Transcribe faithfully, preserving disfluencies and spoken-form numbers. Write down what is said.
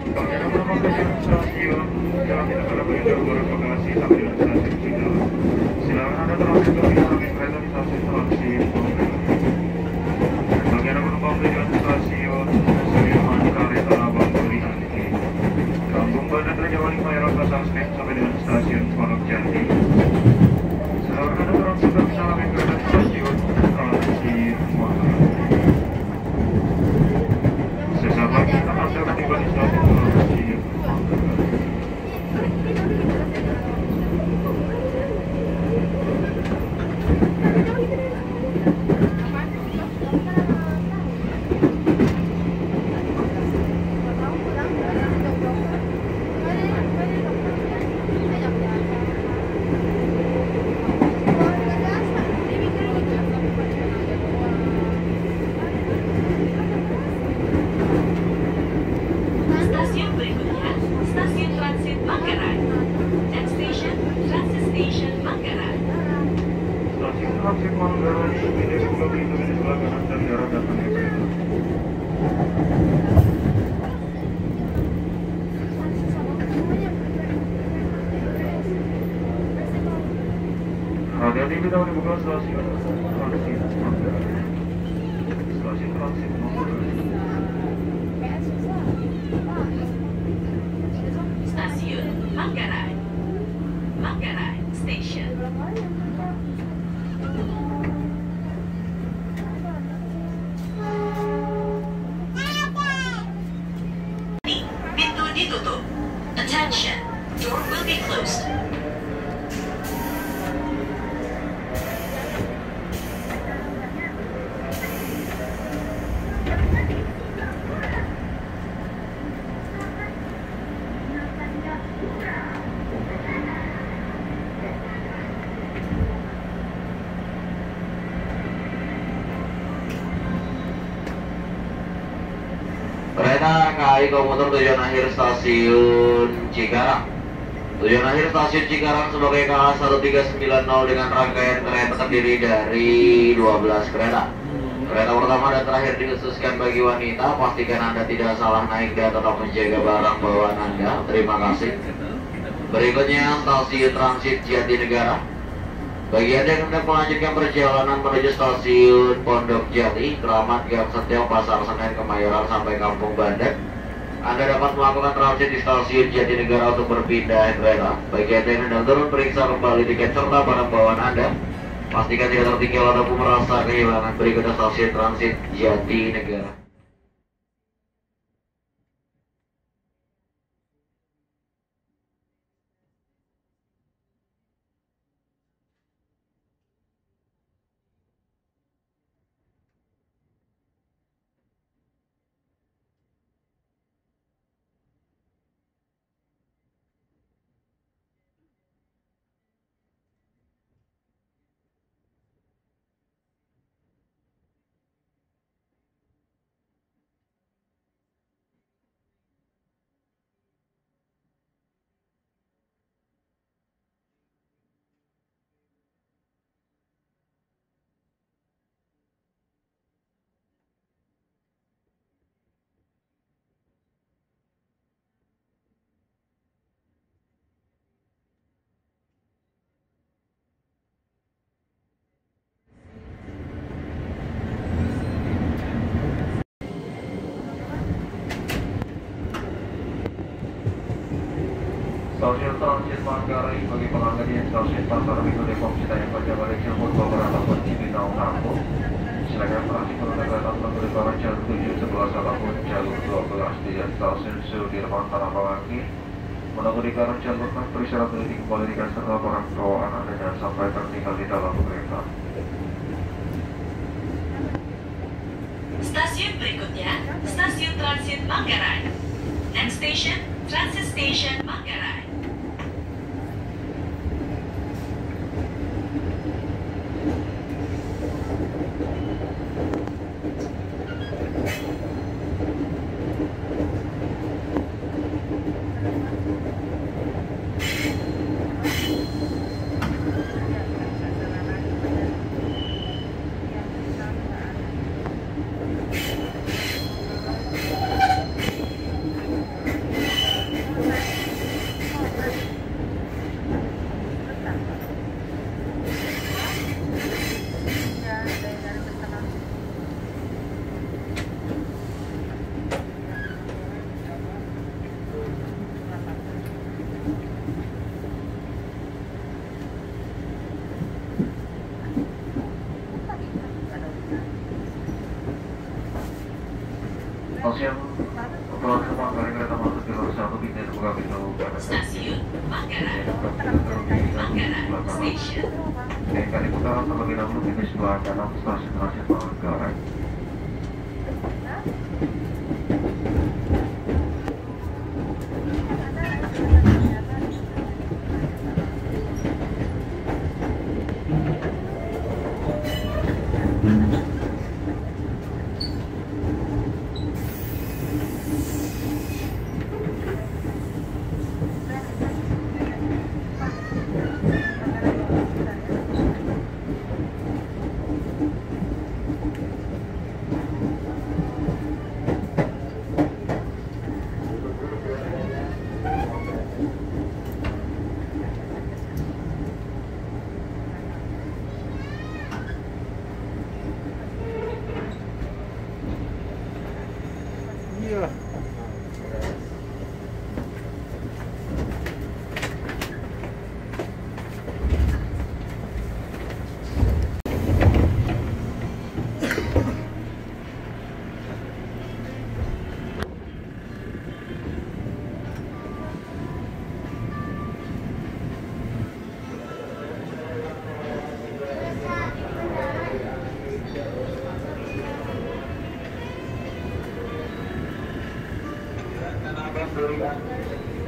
K A Komuter tujuan akhir stasiun Cikarang. Tujuan akhir stasiun Cikarang sebagai K A seribu tiga ratus sembilan puluh dengan rangkaian kereta terdiri dari dua belas kereta. Kereta pertama dan terakhir dikhususkan bagi wanita. Pastikan Anda tidak salah naik dan tetap menjaga barang bawaan Anda. Terima kasih. Berikutnya stasiun transit Jatinegara. Bagi Anda yang hendak melanjutkan perjalanan menuju stasiun Pondok Jati, Kramat Gang Setiau, Pasar Senen, Kemayoran sampai Kampung Bandeng, Anda dapat melakukan transit di stasiun Jatinegara untuk berpindah kereta. Bagi Anda yang hendak turun, periksa kembali tiket serta barang bawaan Anda. Pastikan tidak tertinggal ataupun merasa kehilangan. Berikutnya stasiun transit Jatinegara. Stasiun transit Manggarai bagi pelanggan yang stasiun Pasar Minggu Depok Citayam Banjarmasin Cirebon Bogor ataupun Cibinong Lampung, silakan transit menggunakan penerbangan jalur tujuh sebelas ataupun jalur dua belas di stasiun Sudirman Tanapalaki. Menunggu di kanan jalur kan periksa beli kembali tiket serta barang bawaan Anda jangan sampai tertinggal di dalam kereta. Stasiun berikutnya stasiun transit Manggarai. Next station transit station Manggarai. siang. Setelah semua kali kereta masuk jalur satu pintu buka pintu. Stasiun Manggarai. Manggarai Station. Kali utara terlebih dahulu pintu sebelah kanan stasiun Stasiun Manggarai. Terima kasih.